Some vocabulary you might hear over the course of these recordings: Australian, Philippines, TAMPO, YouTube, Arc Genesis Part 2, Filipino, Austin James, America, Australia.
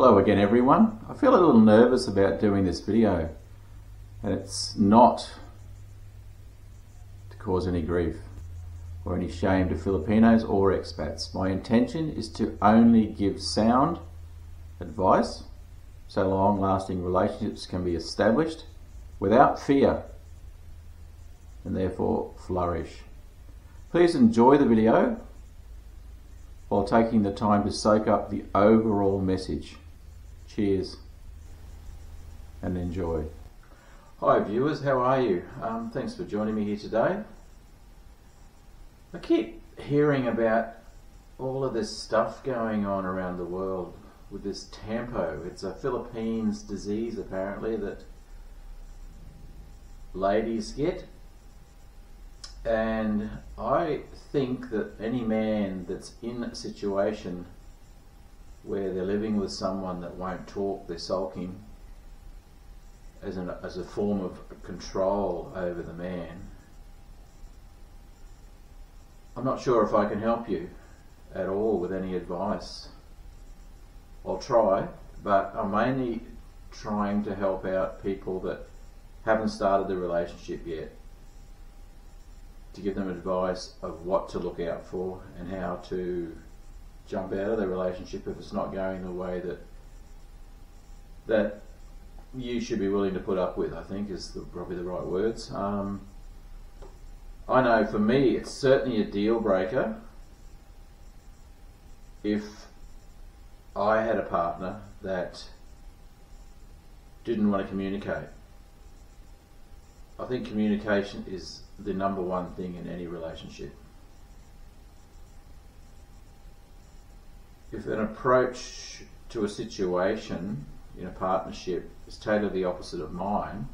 Hello again everyone. I feel a little nervous about doing this video, and it's not to cause any grief or any shame to Filipinos or expats. My intention is to only give sound advice so long-lasting relationships can be established without fear and therefore flourish. Please enjoy the video while taking the time to soak up the overall message. Cheers and enjoy. Hi viewers, how are you? Thanks for joining me here today. I keep hearing about all of this stuff going on around the world with this TAMPO. It's a Philippines disease apparently that ladies get, and I think that any man that's in a situation where they're living with someone that won't talk, they're sulking, as a form of control over the man. I'm not sure if I can help you at all with any advice. I'll try, but I'm mainly trying to help out people that haven't started the relationship yet, to give them advice of what to look out for and how to jump out of the relationship if it's not going the way that you should be willing to put up with, I think is probably the right words. I know for me it's certainly a deal breaker if I had a partner that didn't want to communicate. I think communication is the number one thing in any relationship. If an approach to a situation in a partnership is totally the opposite of mine,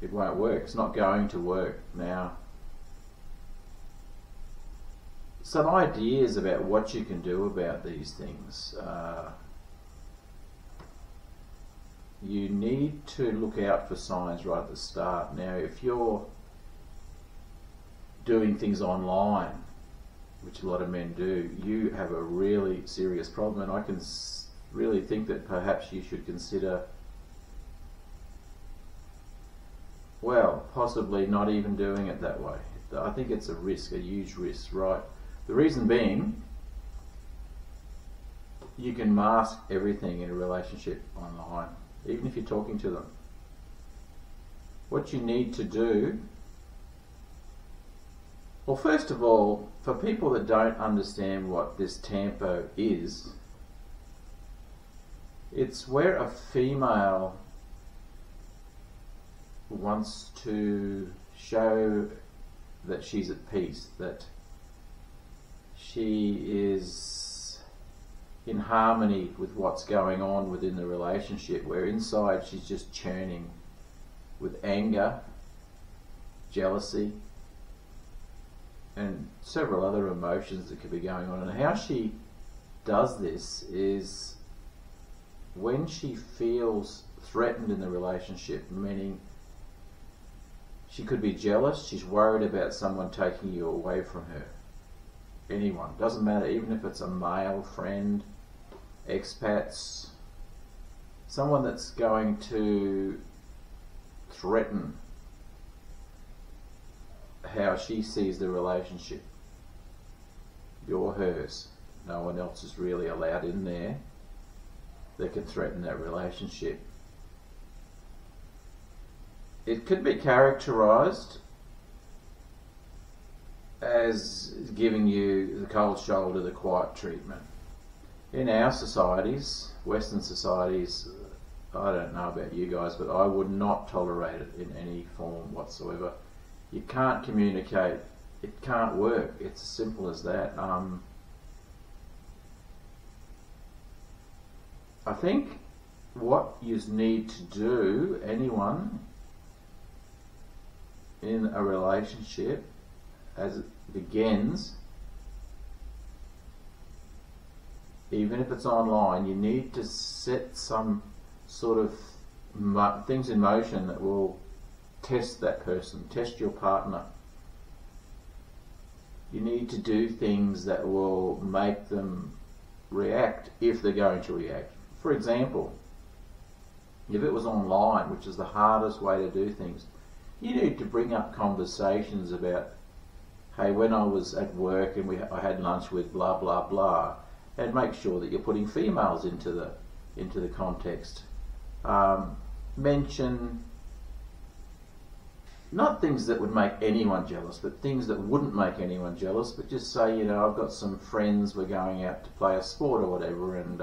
it won't work. It's not going to work. Now, some ideas about what you can do about these things. You need to look out for signs right at the start. Now, if you're doing things online, which a lot of men do, you have a really serious problem, and I can really think that perhaps you should consider, well, possibly not even doing it that way. I think it's a risk, a huge risk, right? The reason being, you can mask everything in a relationship online, even if you're talking to them. What you need to do, well, first of all, for people that don't understand what this TAMPO is, it's where a female wants to show that she's at peace, that she is in harmony with what's going on within the relationship, where inside she's just churning with anger, jealousy, and several other emotions that could be going on. And how she does this is when she feels threatened in the relationship, meaning she could be jealous, she's worried about someone taking you away from her. Anyone, doesn't matter, even if it's a male friend, expats, someone that's going to threaten how she sees the relationship. You're hers. No one else is really allowed in there that can threaten that relationship. It could be characterized as giving you the cold shoulder, the quiet treatment. In our societies, Western societies, I don't know about you guys, but I would not tolerate it in any form whatsoever. You can't communicate, it can't work, it's as simple as that. I think what you need to do, anyone in a relationship as it begins, even if it's online, you need to set some sort of things in motion that will test that person, test your partner. You need to do things that will make them react, if they're going to react. For example, if it was online, which is the hardest way to do things, you need to bring up conversations about, hey, when I was at work and I had lunch with blah, blah, blah, and make sure that you're putting females into the context. Mention not things that would make anyone jealous, but things that wouldn't make anyone jealous, but just say, you know, I've got some friends, we're going out to play a sport or whatever, and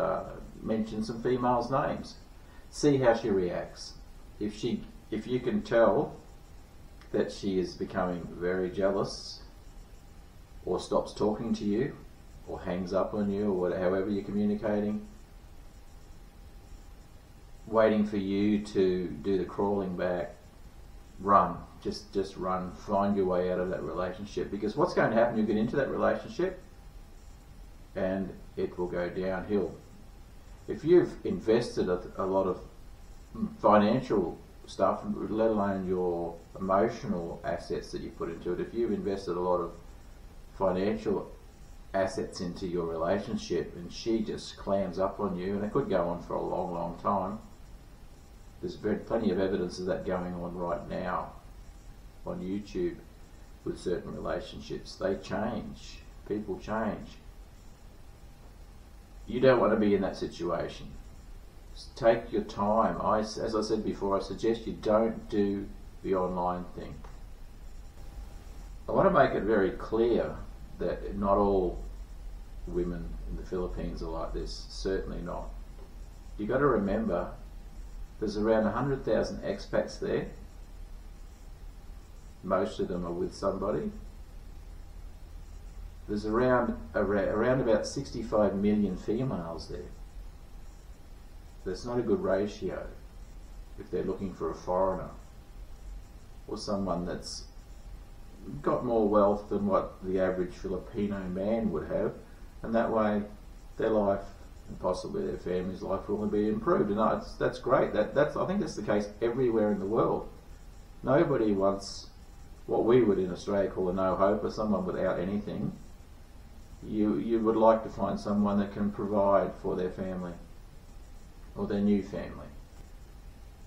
mention some females' names. See how she reacts. If you can tell that she is becoming very jealous, or stops talking to you, or hangs up on you, or whatever, however you're communicating, waiting for you to do the crawling back, run. Just run. Find your way out of that relationship. Because what's going to happen, you get into that relationship and it will go downhill. If you've invested a lot of financial stuff, let alone your emotional assets that you put into it, if you've invested a lot of financial assets into your relationship and she just clams up on you, and it could go on for a long, long time. There's plenty of evidence of that going on right now on YouTube with certain relationships. They change. People change. You don't want to be in that situation. Take your time. As I said before, I suggest you don't do the online thing. I want to make it very clear that not all women in the Philippines are like this. Certainly not. You've got to remember there's around 100,000 expats there. Most of them are with somebody. There's around about 65 million females there. That's not a good ratio if they're looking for a foreigner or someone that's got more wealth than what the average Filipino man would have, and that way their life and possibly their family's life will only be improved. And that's great. I think that's the case everywhere in the world. Nobody wants what we would in Australia call a no hope, or someone without anything. You would like to find someone that can provide for their family or their new family.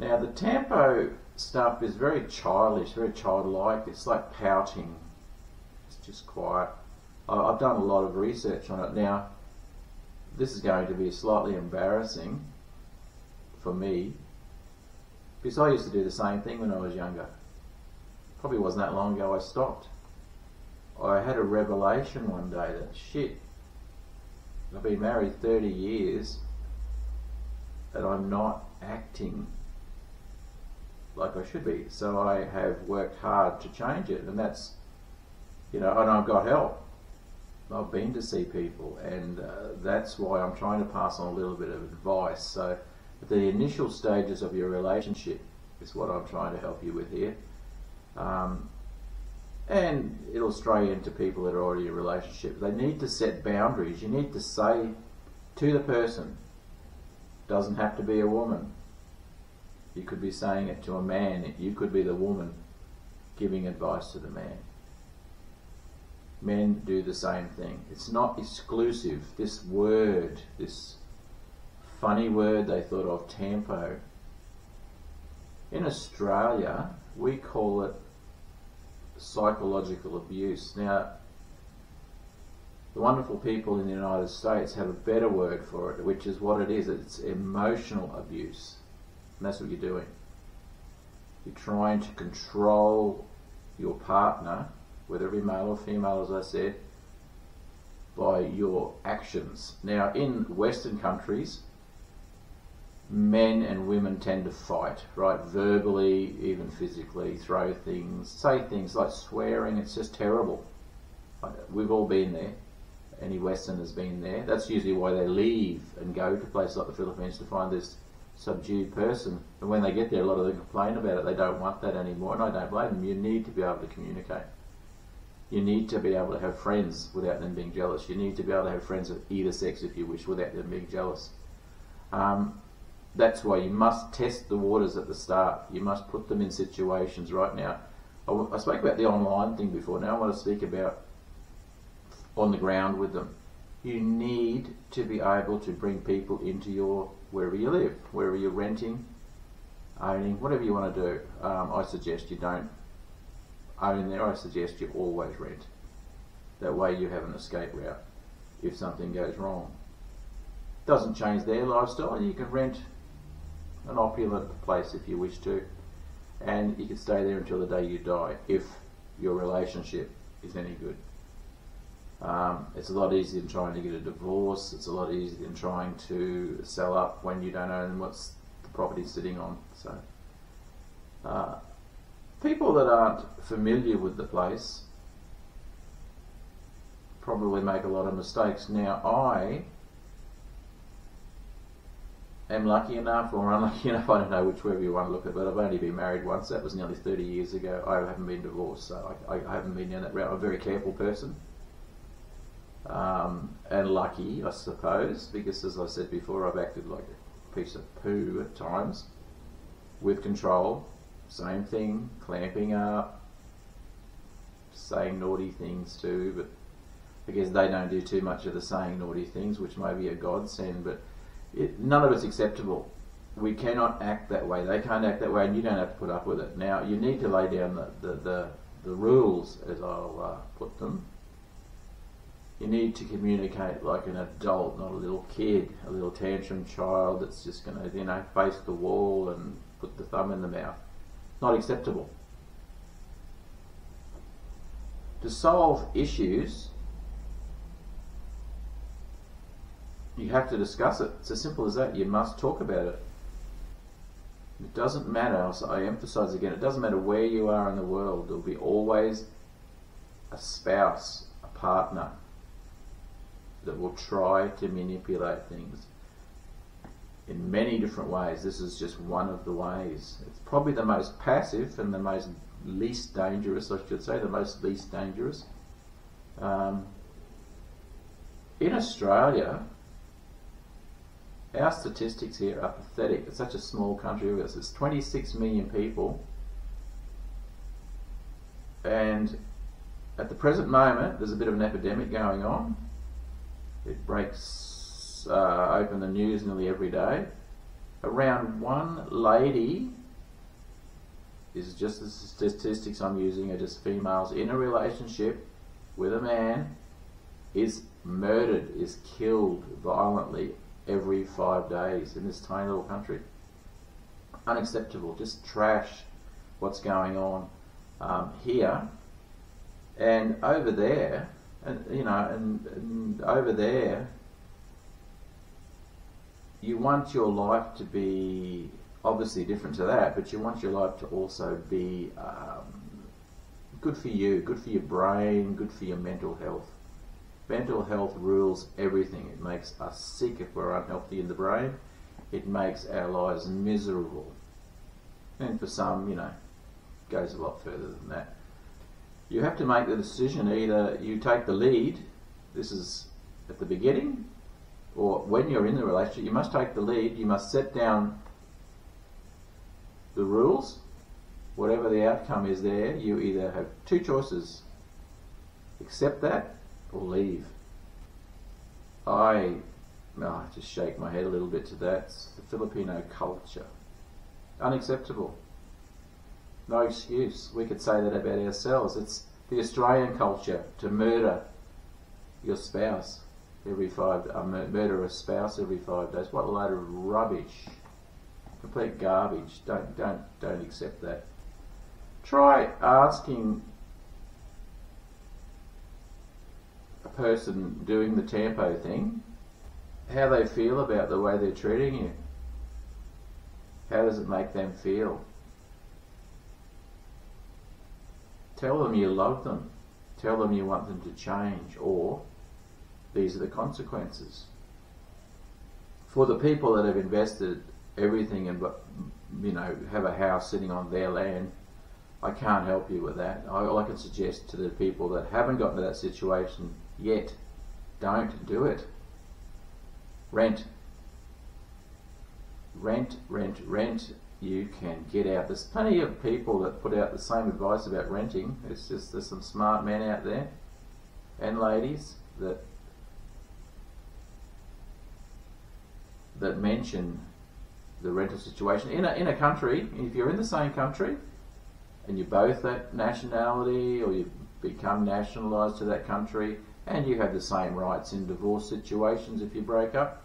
Now the TAMPO stuff is very childish, very childlike. It's like pouting. It's just quiet. I've done a lot of research on it. Now this is going to be slightly embarrassing for me, because I used to do the same thing when I was younger. Probably wasn't that long ago I stopped. I had a revelation one day that shit, I've been married 30 years and I'm not acting like I should be. So I have worked hard to change it, and that's, you know, and I've got help. I've been to see people, and that's why I'm trying to pass on a little bit of advice. So the initial stages of your relationship is what I'm trying to help you with here. And it'll stray into people that are already in a relationship. They need to set boundaries. You need to say to the person, doesn't have to be a woman. You could be saying it to a man. You could be the woman giving advice to the man. Men do the same thing. It's not exclusive. This word, this funny word they thought of, TAMPO, in Australia we call it psychological abuse. Now, the wonderful people in the United States have a better word for it, which is what it is. It's emotional abuse. And that's what you're doing. You're trying to control your partner, whether it be male or female, as I said, by your actions. Now, in Western countries, men and women tend to fight, right? Verbally, even physically, throw things, say things like swearing. It's just terrible. We've all been there. Any Western has been there. That's usually why they leave and go to places like the Philippines, to find this subdued person. And when they get there, a lot of them complain about it. They don't want that anymore, and I don't blame them. You need to be able to communicate. You need to be able to have friends without them being jealous. You need to be able to have friends of either sex, if you wish, without them being jealous. That's why you must test the waters at the start. You must put them in situations right now. I spoke about the online thing before. Now I want to speak about on the ground with them. you need to be able to bring people into your, wherever you live, wherever you're renting, owning, whatever you want to do. I suggest you don't own there, I suggest you always rent. That way you have an escape route if something goes wrong. Doesn't change their lifestyle, you can rent an opulent place if you wish to, and you can stay there until the day you die if your relationship is any good. It's a lot easier than trying to get a divorce, it's a lot easier than trying to sell up when you don't own what's the property sitting on. So, people that aren't familiar with the place probably make a lot of mistakes. Now I am lucky enough or unlucky enough, I don't know whichever you want to look at, but I've only been married once, that was nearly 30 years ago. I haven't been divorced, so I haven't been down that route. I'm a very careful person, and lucky I suppose, because as I said before, I've acted like a piece of poo at times with control, same thing, clamping up, saying naughty things too, but I guess they don't do too much of the saying naughty things, which may be a godsend, but none of it's acceptable. We cannot act that way. They can't act that way, and you don't have to put up with it. Now, you need to lay down the rules, as I'll put them. You need to communicate like an adult, not a little kid, a little tantrum child that's just going to, you know, face the wall and put the thumb in the mouth. Not acceptable. To solve issues, you have to discuss it. It's as simple as that. You must talk about it. It doesn't matter, so I emphasize again, it doesn't matter where you are in the world, there'll be always a spouse, a partner that will try to manipulate things in many different ways. This is just one of the ways. It's probably the most passive and the most least dangerous, I should say, the most least dangerous. In Australia, our statistics here are pathetic. It's such a small country. It's 26 million people, and at the present moment there's a bit of an epidemic going on. It breaks open the news nearly every day. Around one lady is, just the statistics I'm using are just females in a relationship with a man, is murdered, is killed violently every 5 days in this tiny little country. Unacceptable, just trash what's going on here and over there, and you know, and over there you want your life to be obviously different to that, but you want your life to also be good for you, good for your brain, good for your mental health. Mental health rules everything. It makes us sick if we're unhealthy in the brain. It makes our lives miserable. And for some, you know, it goes a lot further than that. You have to make the decision, either you take the lead, this is at the beginning, or when you're in the relationship, you must take the lead, you must set down the rules. Whatever the outcome is there, you either have two choices. Accept that, or leave. I just shake my head a little bit to that. It's the Filipino culture. Unacceptable. No excuse. We could say that about ourselves. It's the Australian culture to murder your spouse every murder a spouse every 5 days. What a load of rubbish. Complete garbage. Don't accept that. Try asking person doing the TAMPO thing how they feel about the way they're treating you. How does it make them feel? Tell them you love them, tell them you want them to change, or these are the consequences. For the people that have invested everything and, you know, have a house sitting on their land, I can't help you with that. All I can suggest to the people that haven't gotten to that situation yet, don't do it. Rent. Rent, rent, rent. You can get out. There's plenty of people that put out the same advice about renting. It's just there's some smart men out there and ladies that that mention the rental situation in a country. If you're in the same country and you're both that nationality, or you've become nationalized to that country, and you have the same rights in divorce situations if you break up.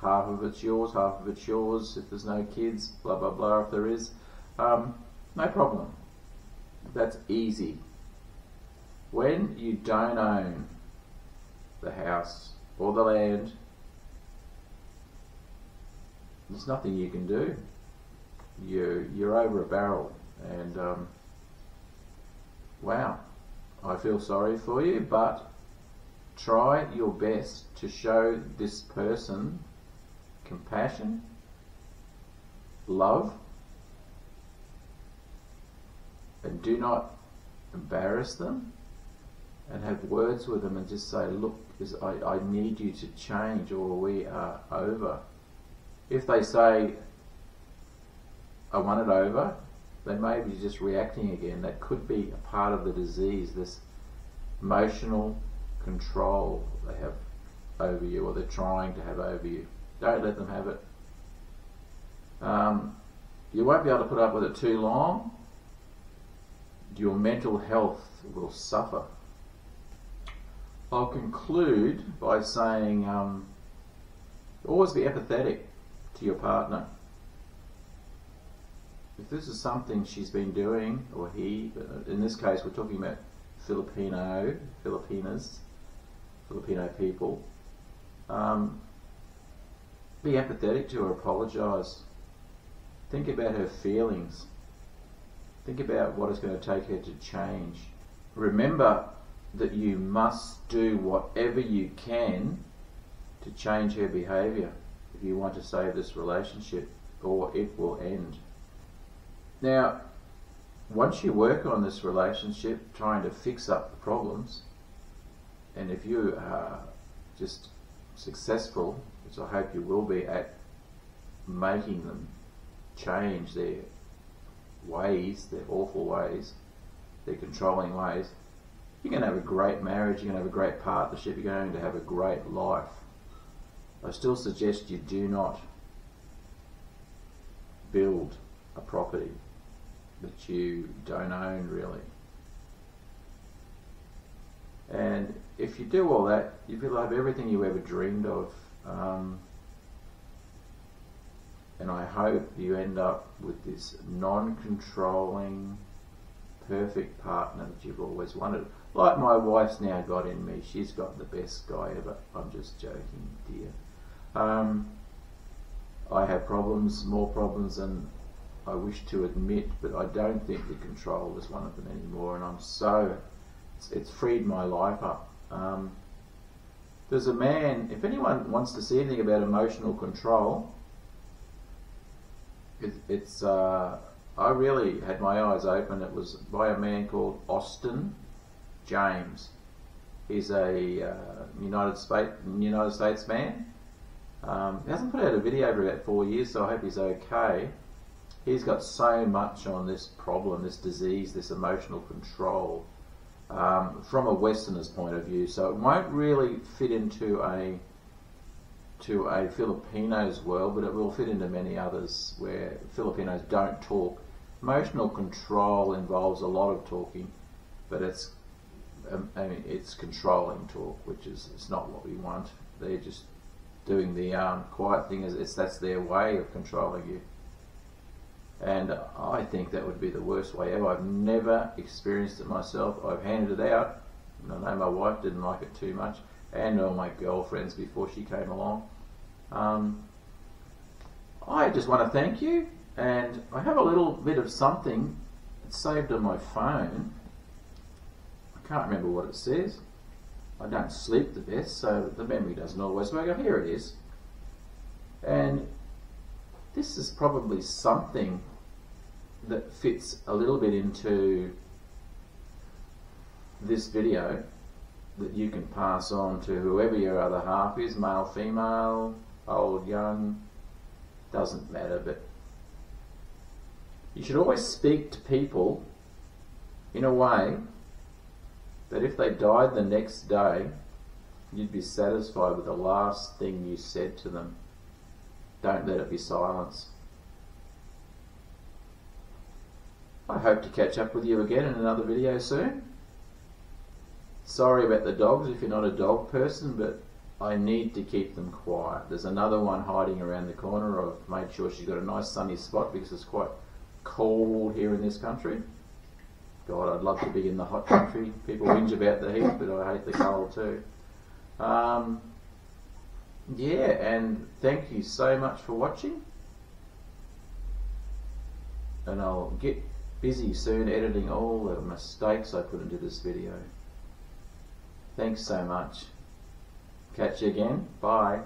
Half of it's yours, half of it's yours, if there's no kids, blah, blah, blah, if there is. No problem. That's easy. When you don't own the house or the land, there's nothing you can do. You're over a barrel, and wow, I feel sorry for you, but try your best to show this person compassion, love, and do not embarrass them, and have words with them and just say, look, I need you to change, or we are over. If they say, I want it over, they may be just reacting again. That could be a part of the disease, this emotional control they have over you, or they're trying to have over you. Don't let them have it. You won't be able to put up with it too long. Your mental health will suffer. I'll conclude by saying, always be empathetic to your partner. If this is something she's been doing, or he, in this case we're talking about Filipino people, be empathetic to her, apologise. Think about her feelings. Think about what it's going to take her to change. Remember that you must do whatever you can to change her behaviour if you want to save this relationship, or it will end. Now, once you work on this relationship, trying to fix up the problems, and if you are just successful, which I hope you will be, at making them change their ways, their awful ways, their controlling ways, you're going to have a great marriage, you're going to have a great partnership, you're going to have a great life. I still suggest you do not build a property that you don't own, really. And if you do all that, you will have everything you ever dreamed of. And I hope you end up with this non-controlling, perfect partner that you've always wanted. Like my wife's now got in me. She's got the best guy ever. I'm just joking, dear. I have problems, more problems than I wish to admit, but I don't think the control is one of them anymore, and I'm so, it's freed my life up. There's a man, if anyone wants to see anything about emotional control, I really had my eyes open. It was by a man called Austin James. He's a United States man. He hasn't put out a video for about 4 years, so I hope he's okay. He's got so much on this problem, this disease, this emotional control, from a Westerner's point of view. So it won't really fit into a Filipino's world, but it will fit into many others where Filipinos don't talk. Emotional control involves a lot of talking, but it's controlling talk, which is, it's not what we want. They're just doing the quiet thing. That's their way of controlling you. And I think that would be the worst way ever. I've never experienced it myself. I've handed it out, and I know my wife didn't like it too much, and all my girlfriends before she came along. I just want to thank you, and I have a little bit of something that's saved on my phone. I can't remember what it says. I don't sleep the best, so the memory doesn't always work. Oh, here it is. And this is probably something that fits a little bit into this video that you can pass on to whoever your other half is, male, female, old, young, doesn't matter, but you should always speak to people in a way that if they died the next day, you'd be satisfied with the last thing you said to them. Don't let it be silence. I hope to catch up with you again in another video soon. Sorry about the dogs if you're not a dog person, but I need to keep them quiet. There's another one hiding around the corner. I've made sure she's got a nice sunny spot because it's quite cold here in this country. God, I'd love to be in the hot country. People whinge about the heat, but I hate the cold too. Yeah, and thank you so much for watching. And I'll get busy soon editing all the mistakes I put into this video. Thanks so much. Catch you again. Bye.